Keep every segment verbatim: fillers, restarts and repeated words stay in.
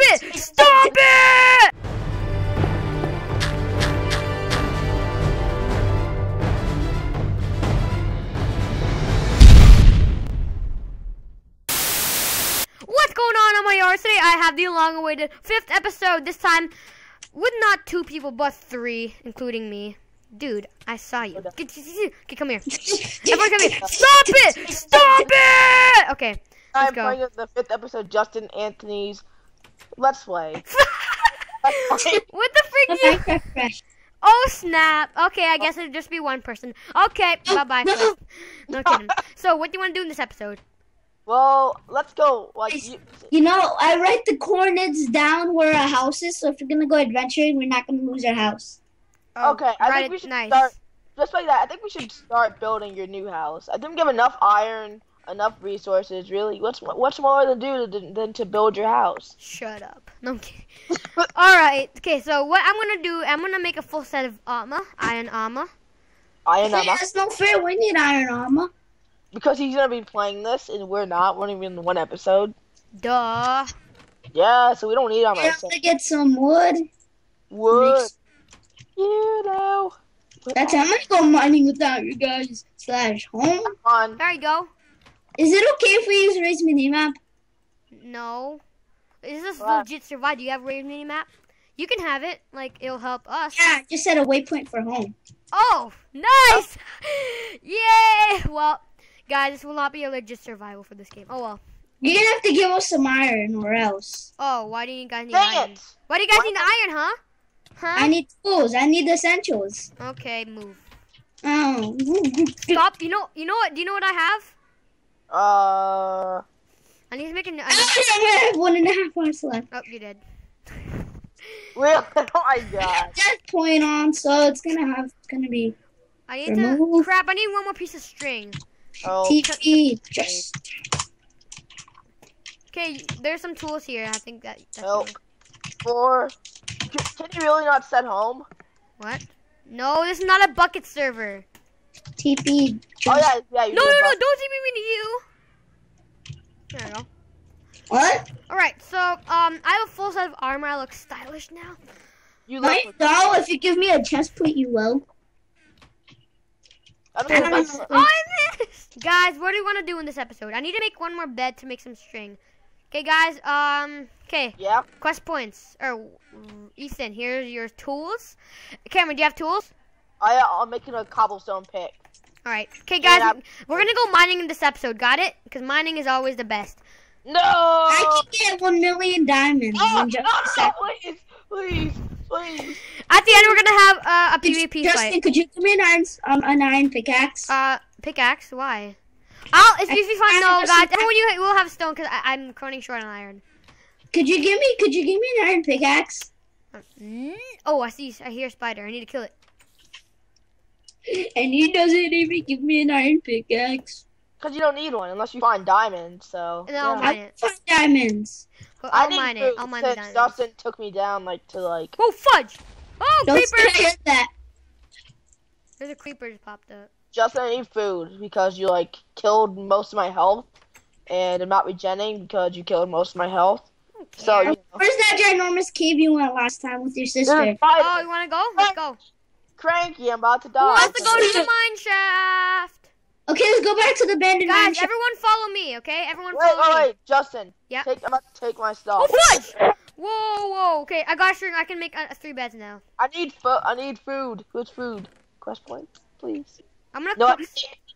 it! Stop it! What's going on, my yards? Today I have the long-awaited fifth episode, this time with not two people, but three, including me. Dude, I saw you. Okay, come here. Everyone come here. Stop it! Stop it! Okay, let's go. I'm playing the fifth episode, Justin Anthony's Let's Play. Let's play. What the freak you? Oh, snap. Okay, I guess it'll just be one person. Okay, bye-bye. No kidding. So, what do you want to do in this episode? Well, let's go. Like, you, you know, I write the coordinates down where our house is, so if we're going to go adventuring, we're not going to lose our house. Oh, okay, I think we should nice. start, just like that, I think we should start building your new house. I didn't give enough iron, enough resources, really. What's what's more to do than, than to build your house? Shut up. No, I'm kidding. Alright, okay, so what I'm going to do, I'm going to make a full set of armor, iron armor. Iron armor? That's not fair, we need iron armor. Because he's going to be playing this, and we're not, we're not even in one episode. Duh. Yeah, so we don't need armor. We have to get some wood. Wood. You know. That's how I'm gonna go mining without you guys. Slash home. On. There you go. Is it okay if we use Raid's minimap? No. Is this what? Legit survive? Do you have Raid's minimap? You can have it. Like, it'll help us. Yeah, just set a waypoint for home. Oh, nice! Oh. Yay! Well, guys, this will not be a legit survival for this game. Oh, well. You're gonna have to give us some iron or else. Oh, why do you guys need Dang iron? It. Why do you guys what? need iron, huh? Huh? I need tools. I need essentials. Okay, move. Oh. Stop. You know. You know what? Do you know what I have? Uh. I need to make an. I have one and a half hours left. Oh, you did. Well, oh my God. Death point on, so it's gonna have. It's gonna be. I need removed. to. Crap! I need one more piece of string. Oh. T P. Just. Okay. There's some tools here. I think that. That's Help. Four. Can you really not set home? What? No, this is not a bucket server. T P. Oh yeah, yeah. You no, no, no! Don't T P me to you. There we go. What? All right, so um, I have a full set of armor. I look stylish now. You look. I know. If you give me a chest plate, you will. I don't know. Oh, I missed. Guys, what do we want to do in this episode? I need to make one more bed to make some string. Okay, guys, um, okay. Yeah. Quest points. Or, Ethan, here's your tools. Cameron, do you have tools? I, I'm making a cobblestone pick. Alright. Okay, guys, yeah. we're gonna go mining in this episode, got it? Because mining is always the best. No! I can get one million diamonds. Oh, no, no, please, please, please. At the end, we're gonna have uh, a could PvP you, Justin, fight. Justin, could you give me an iron, um, an iron pickaxe? Uh, pickaxe? Why? I'll, it's usually fun, no, guys. Everyone, you will have stone because I'm running short on iron. Could you give me? Could you give me an iron pickaxe? Oh, I see. I hear a spider. I need to kill it. And he doesn't even give me an iron pickaxe. Cause you don't need one unless you find diamonds. So no, yeah. I'll mine it. I find diamonds. Well, I'll I mine it. I'll mine the diamonds. Justin took me down like to like. Oh fudge! Oh don't creeper! That. There's a creeper just popped up. Justin, I need food because you like killed most of my health, and I'm not regenerating because you killed most of my health. Okay. So you know. Where's that ginormous cave you went last time with your sister? Oh, you want to go? Let's go. Cranky, I'm about to die. We'll have to go to the mine shaft. Okay, let's go back to the abandoned mine shaft. Guys, everyone follow me, okay? Everyone wait, follow wait, me. Wait, Justin. Yep. Take, I'm about to take my stuff. Oh, fudge! Whoa, whoa. Okay, I got string. I can make uh, three beds now. I need food. I need food. Who's food? Quest point, please. I'm gonna. No,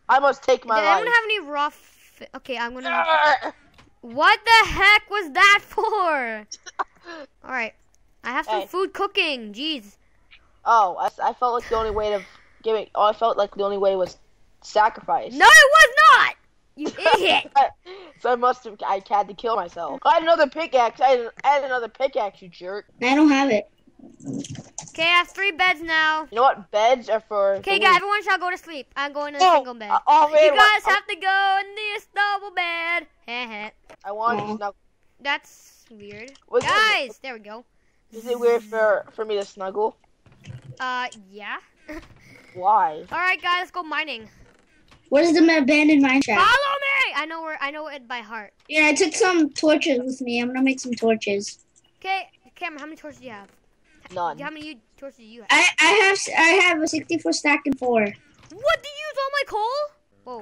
I must take my. Did anyone have any rough? Okay, I'm gonna. What the heck was that for? All right, I have some hey. food cooking. Jeez. Oh, I, I felt like the only way to giving. Oh, I felt like the only way was sacrifice. No, it was not. You idiot. So I must have. I had to kill myself. I had another pickaxe. I had, I had another pickaxe. You jerk. I don't have it. Okay, I have three beds now. You know what? Beds are for... Okay, guys, everyone shall go to sleep. I'm going to the oh, single bed. Uh, oh, man, you guys what? have to go in this double bed. I want to snuggle. That's weird. Was guys, it, there we go. Is it weird for, for me to snuggle? Uh, yeah. Why? All right, guys, let's go mining. Where's the abandoned mine shaft? Follow me! I know where. I know it by heart. Yeah, I took some torches with me. I'm going to make some torches. Okay, Cameron, how many torches do you have? None. How many torches do you have? I, I have I have a sixty-four stack and four. What, did you use all my coal?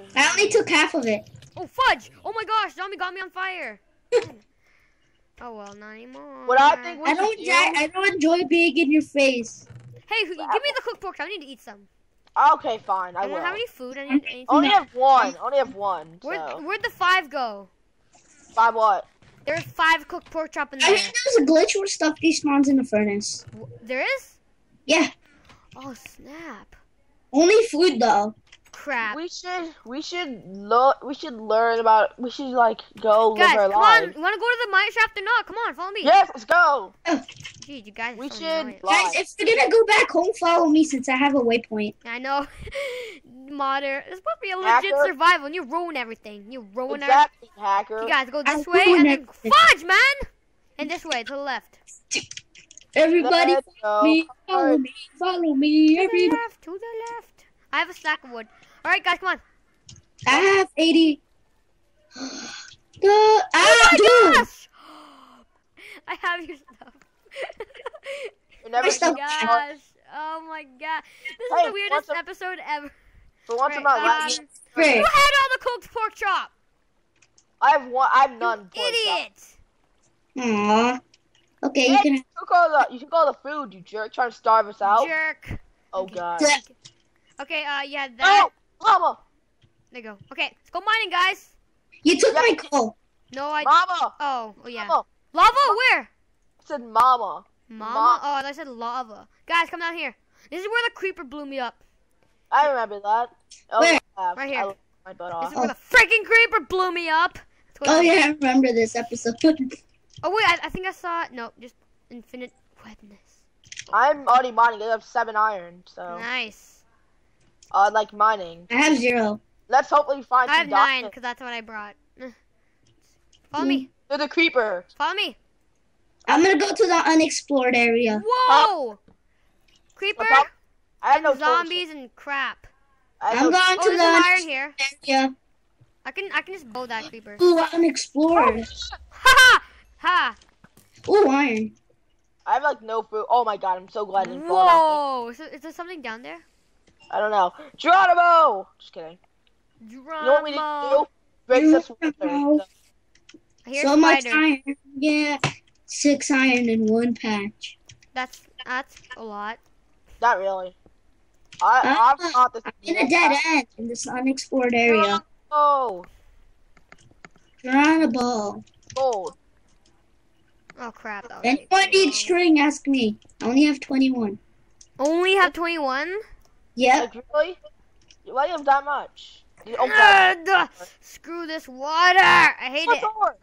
Whoa. I only took half of it. Oh, fudge! Oh my gosh, zombie got me on fire. Oh well, not anymore. What I think I don't enjoy, I don't enjoy being in your face. Hey, give me the cooked pork. I need to eat some. Okay, fine. I, I don't will. have any food. I need anything. Only have one. Only have one. So. Where'd, where'd the five go? Five what? There's five cooked pork chop in there. I think there's a glitch where stuff despawns in the furnace. There is? Yeah. Oh snap! Only food though. Crap. We should we should look. We should learn about. We should like go guys, live our lives. Guys, come on! Want to go to the mine shaft or not? Come on, follow me. Yes, let's go. Oh. Dude, you guys. We should. Guys, if you're gonna go back home, follow me since I have a waypoint. I know. Modder, this must be a legit hacker. survival, and you ruin everything. You ruin exactly, everything. Hacker. You guys go this I way and then fudge, man. And this way to the left. Everybody, follow me, follow me, follow me. To everybody. the left, to the left. I have a stack of wood. All right, guys, come on. I have eighty. the oh I my gosh! I have your stuff. You're never oh my gosh! Oh my god! This hey, is the weirdest episode ever. But once about last, who had all the cooked pork chop? I have one. I have none. You idiot! Aww. Okay, you can. You took all the. You took all the food, you jerk! Trying to starve us out. Jerk. Oh god. Okay. Uh. Yeah. That. Oh, lava. There you go. Okay. Let's go mining, guys. You took my coal. No, I. Mama. Oh. Oh yeah. Mama. Lava. Where? I said mama. Mama. Oh, I said lava. Guys, come down here. This is where the creeper blew me up. I remember that. Oh, where? Yeah. Right here. I my butt off. This is where the freaking creeper blew me up. Oh yeah, I remember this episode. Oh wait, I, I think I saw it. No, just infinite wetness. I'm already mining. I have seven iron, so. Nice. I uh, like mining. I have zero. Let's hopefully find. I have some nine because that's what I brought. Follow mm. me. They're the creeper. Follow me. I'm gonna go to the unexplored area. Whoa! Huh? Creeper. I have no zombies torches. and crap. I I'm no going oh, to the iron here. Yeah. I can I can just bow that creeper. Ooh, unexplored. Ha ha. Ooh, iron. I have like no food. Oh my god, I'm so glad I didn't fall out. Whoa, so is there something down there? I don't know. Geronimo. Just kidding. Geronimo. You know what we need to do? Break this water. So much iron. Yeah, six iron in one patch. That's that's a lot. Not really. I, I'm, not this I'm in a dead end in this unexplored area. Oh, you're on a ball. Gold. Oh crap! That was anyone need string? Ask me. I only have twenty-one. Only have twenty-one? Yeah. Like, really? Why do you have that much? You uh, that much. Screw this water! I hate What's it. More?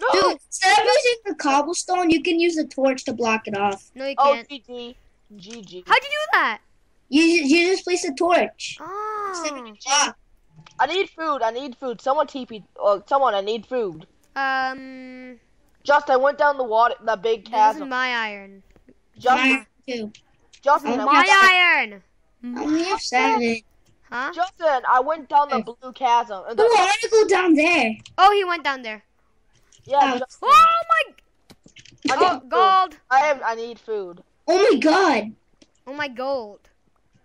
No. Dude, instead of using the cobblestone, you can use a torch to block it off. No, you can't. O G D. G G. How'd you do that? You you just place a torch. Oh. Ah. I need food. I need food. Someone T P. Oh, someone. I need food. Um. Just I went down the water, the big chasm. This is my iron. Justin, my too. Justin, oh, my I iron. I only have seven. Huh? Justin, I went down the blue chasm. The oh, I want to go down there. Oh, he went down there. Yeah. Oh, oh my. I oh, gold. Food. I have. I need food. Oh my god! Oh my gold!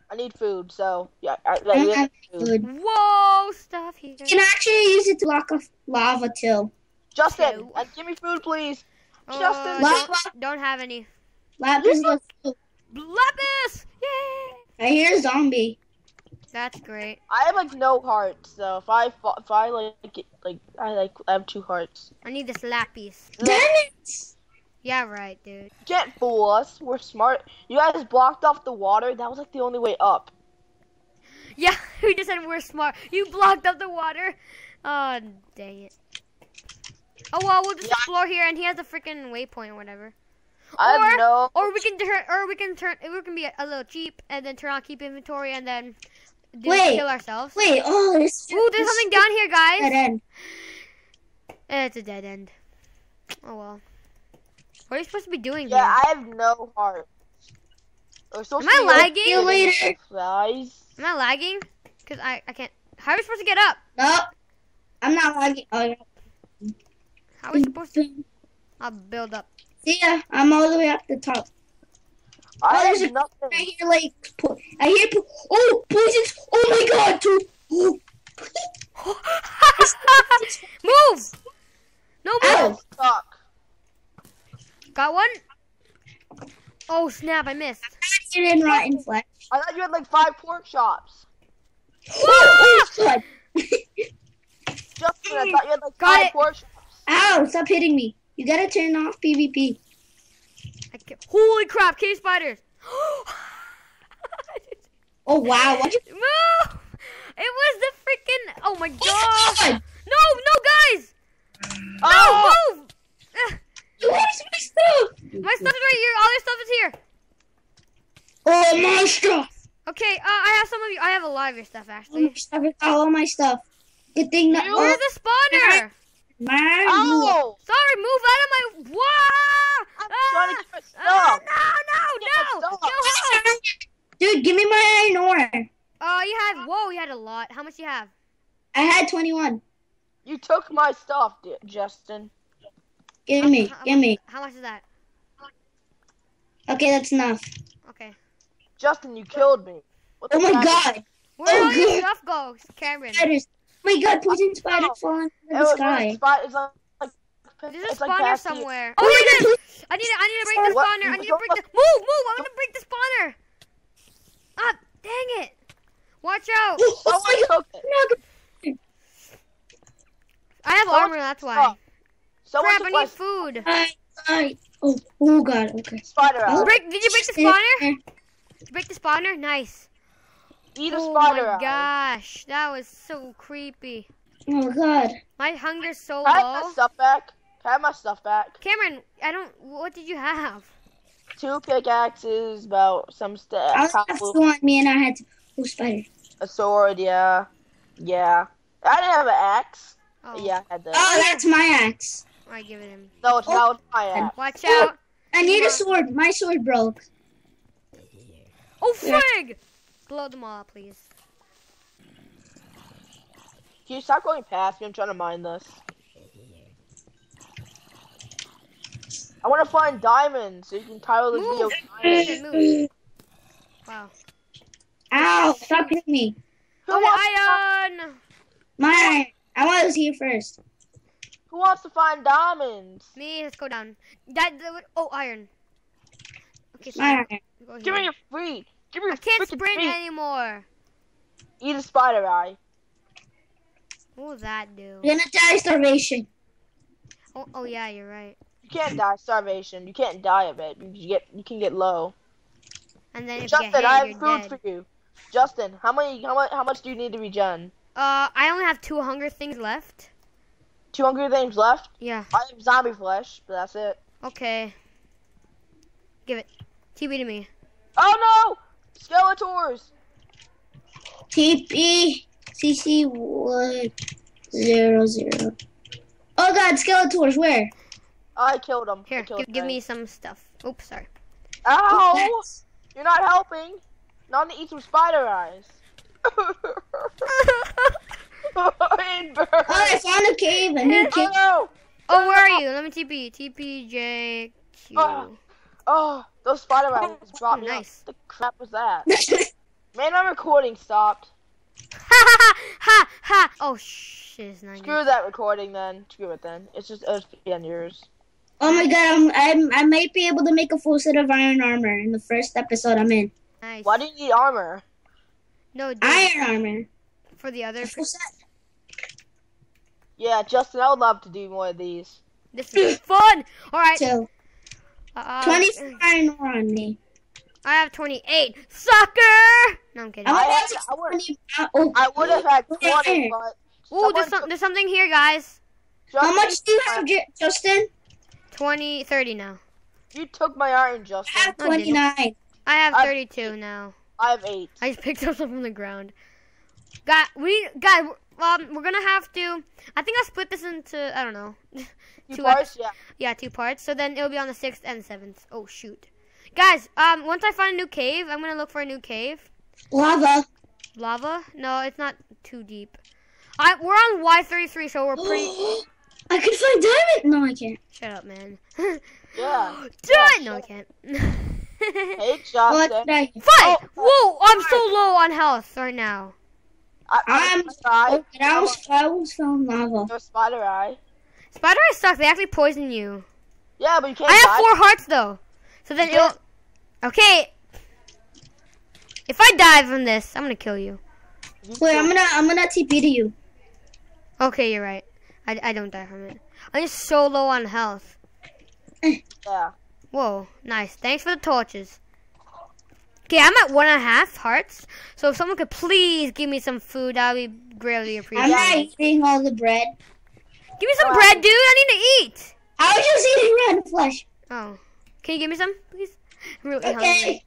I need food, so yeah. I, like, I have food. food. Whoa, stuff here! You can actually use it to lock off lava too. Justin, so. uh, give me food, please. Uh, Justin, lava. Don't have any. Lapis, food. Lapis! Yay! I hear a zombie. That's great. I have like no hearts, so if I if I like like I like I have two hearts. I need this lapis. Damn it! Yeah, right, dude. Can't fool us. We're smart. You guys blocked off the water. That was like the only way up. Yeah, we just said we're smart. You blocked up the water. Oh, dang it. Oh, well, we'll just yeah. explore here, and he has a freaking waypoint or whatever. I or, have no... Or we can turn... Or we can turn... We can be a, a little cheap, and then turn on keep inventory, and then... Do, wait. Kill ourselves. Wait, oh, this... Ooh, there's something down here, guys. Dead end. It's a dead end. Oh, well. What are you supposed to be doing yeah, here? I have no heart. Am I lagging? See you later. Guys. Am I lagging? Because I, I can't... How are we supposed to get up? No. I'm not lagging. Oh, no. How are we supposed to... I'll build up. Yeah, I'm all the way up the top. I oh, there's a, nothing. I hear like, po I hear, po oh, poisons, oh my god, dude. Oh. Move! No move! Ow. Got one? Oh snap, I missed. You're in rotten flesh. I thought you had like five pork chops. Oh, oh, Justin, I thought you had like got five it. pork chops. Ow, stop hitting me. You gotta turn off PvP. I can't. Holy crap, cave spiders! Oh wow, what? Move! It was the freaking! Oh my god! No, no, guys! No, oh. move! Where's my stuff? My stuff is right here. All your stuff is here. Oh, my stuff! Okay, uh, I have some of you. I have a lot of your stuff actually. All, stuff is all my stuff. Good thing that. Where's the spawner? My oh! Move. Sorry, move out of my. Whoa! I'm ah! trying to get stuff. Oh, no, no, no! Go Dude, give me my iron ore. Oh, uh, you had, whoa, you had a lot. How much do you have? I had twenty-one. You took my stuff, Justin. Give me, how, give how, me. How much is that? Okay, that's enough. Okay. Justin, you killed me. What oh my god. Is? Where oh, all your stuff goes, Cameron? Spiders. Oh my god, poison spiders falling from the sky. There's a spawner somewhere. Oh, oh my god. I need to, I need to break the spawner. I need to break the, move, move, I want to break the spawner. Ah, dang it. Watch out! Oh, oh my god. I have Someone armor, that's why. Crap, I need food. I, I, oh, oh god, okay. Spider out. Break, did you break the spawner? Did you break the spawner? Nice. Eat a oh spider out. Oh my gosh, that was so creepy. Oh god. My hunger's so Can low. I have my stuff back. Can I have my stuff back. Cameron, I don't, what did you have? Two pickaxes, about some stuff. I was just on me and I had to. Oh, spider. A sword, yeah. Yeah. I didn't have an axe. Oh. Yeah, I had that. Oh, that's my axe. I give it him. No, it's not my axe. Watch oh, out. I need a sword. My sword broke. Oh, frig! Yeah. Blow them all up, please. Can you stop going past me? I'm trying to mine this. I want to find diamonds so you can title the video. Diamonds. Wow. Ow! Stop hitting me. Who oh, wants iron? My, I was here first. Who wants to find diamonds? Me. Let's go down. That. that oh, iron. Okay. So iron. Go Give me your free. Give me your I can't sprint free. anymore. Eat a spider eye. What will that do? You're gonna die starvation. Oh, oh yeah, you're right. You can't die starvation. You can't die of it. You get. You can get low. And then Justin, if you hit, I have you're food dead. for you. Justin, how many, how much, how much do you need to regen? Uh, I only have two hunger things left. Two hunger things left? Yeah. I have zombie flesh, but that's it. Okay. Give it. T P to me. Oh no! Skeletors! T P C C one zero zero. Oh god, Skeletors, where? I killed them. Here, killed give, give me some stuff. Oops, sorry. Ow! Oh, you're not helping. Now I'm gonna eat some spider eyes. And birds. Oh, I found a cave. I need a cave. Oh, oh, where are you? Let me T P. T P J Q. Oh, oh those spider eyes dropped me. Nice. What the crap was that? Man, I'm recording stopped. Ha ha ha! Oh shit! It's not Screw good. that recording then. Screw it then. It's just us and yours. Oh my god, I'm, I'm, I might be able to make a full set of iron armor in the first episode I'm in. Nice. Why do you need armor? No, iron armor. For the other full set. Yeah, Justin, I would love to do more of these. This is fun! Alright. So, uh, twenty-four uh, iron ore on me. I have twenty-eight. Sucker! No, I'm kidding. I, I would have had twenty, but... Ooh, there's, some, there's something here, guys. Justin, how much do you have, Justin? twenty, thirty now. You took my iron, Justin. I have twenty-nine. I, I have thirty-two I have now. I have eight. I just picked up something from the ground. God, we, guys, um, we're gonna have to. I think I'll split this into, I don't know, two, two parts. Yeah. yeah, two parts. So then it'll be on the sixth and seventh. Oh shoot, guys. Um, once I find a new cave, I'm gonna look for a new cave. Lava. Lava? No, it's not too deep. I we're on Y thirty-three, so we're pretty. I could find diamond. No, I can't. Shut up, man. Yeah. Done. No, I can't. Hey, Johnson. Fight! Oh, whoa! I'm so low on health right now. I, I'm. I, I was. I was from lava. No spider eye. Spider eye sucks. They actually poison you. Yeah, but you can't. I have die. four hearts though. So then it'll. Okay. If I die from this, I'm gonna kill you. Wait, I'm gonna. I'm gonna T P to you. Okay, you're right. I, I don't die from it. I'm just so low on health. Yeah. Whoa, nice. Thanks for the torches. Okay, I'm at one and a half hearts. So if someone could please give me some food, that would be greatly appreciated. I'm not eating all the bread. Give me some um, bread, dude. I need to eat. I was just eating red flesh. Oh. Can you give me some, please? I'm really okay. hungry.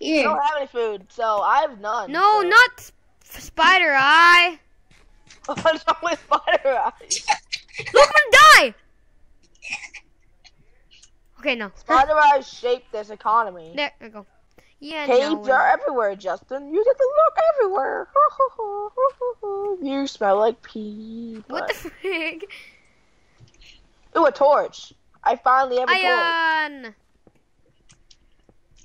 Here. I don't have any food, so I have none. No, so. not spider eye. What's wrong with spider eye? Look, I'm gonna die! Okay, no. Spider eye shaped this economy. There we go. Yeah, Caves no are everywhere, Justin. You get to look everywhere. You smell like pee. But... What the frig? Ooh, a torch. I finally have a Iron. torch.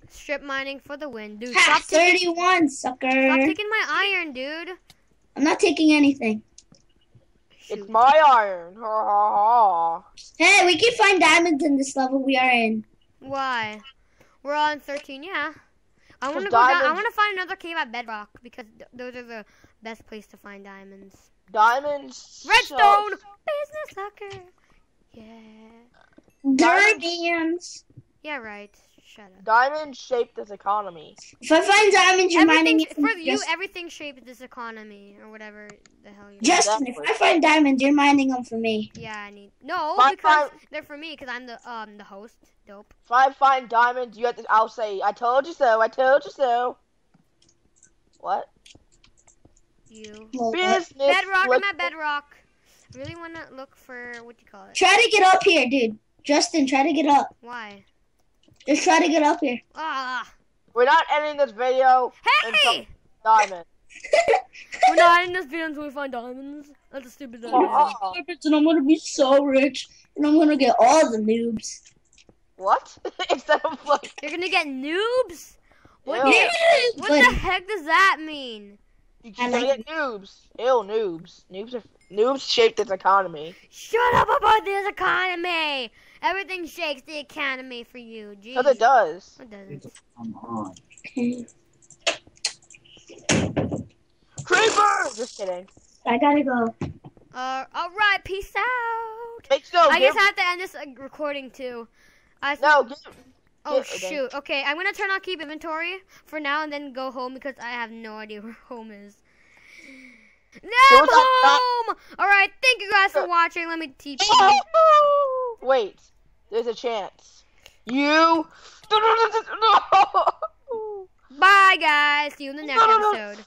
Strip mining for the win, dude. Stop thirty-one, sucker. Stop taking my iron, dude. I'm not taking anything. Shoot. It's my iron. Hey, we can find diamonds in this level we are in. Why? We're on thirteen, yeah. I want to go down. I want to find another cave at Bedrock because th those are the best place to find diamonds. Diamonds. Redstone. Business sucker. Yeah. Diamonds. Yeah, right. Shut up. Diamond shaped this economy. If I find diamonds, you're mining it for you. Just... Everything shaped this economy, or whatever the hell you. Justin, if I find diamonds, you're mining them for me. Yeah, I need no find, because find... they're for me because I'm the um the host. Dope. If I find diamonds, you have to. I'll say, I told you so. I told you so. What? You. Business. Bedrock. I'm at Bedrock. I really wanna look for what do you call it? Try to get up here, dude. Justin, try to get up. Why? Just try to get up here. Ah. We're not ending this video. Hey! Diamond. We're not ending this video until we find diamonds. That's a stupid idea. Oh. And I'm gonna be so rich. And I'm gonna get all the noobs. What? Instead of like... You're gonna get noobs? What, Ew. Noobs? what the heck does that mean? You're gonna like... get noobs. Ew, noobs. Noobs are... Noobs shaped this economy. Shut up about this economy! Everything shakes the economy for you. Jeez. No, it does. It doesn't. Come on. Creeper! Just kidding. I gotta go. Uh, alright, peace out. Make so, I just have to end this like, recording too. I no, get, get Oh, it, shoot. Then. Okay, I'm gonna turn on keep inventory for now and then go home because I have no idea where home is. No, I'm home! Alright, thank you guys for watching. Let me teach you. Wait, there's a chance. You. Bye, guys. See you in the next episode.